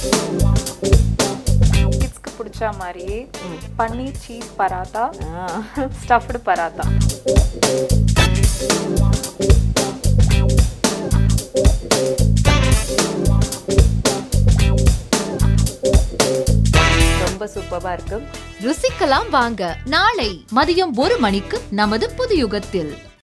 Kids को पुरचा हमारी पनीर चीज पराठा, स्टफ्ड पराठा। ரொம்ப சூப்பரா இருக்கும். ருசிக்கலாம் வாங்க நாளை மதியம் 1 மணிக்கு நமது புது யுகத்தில்.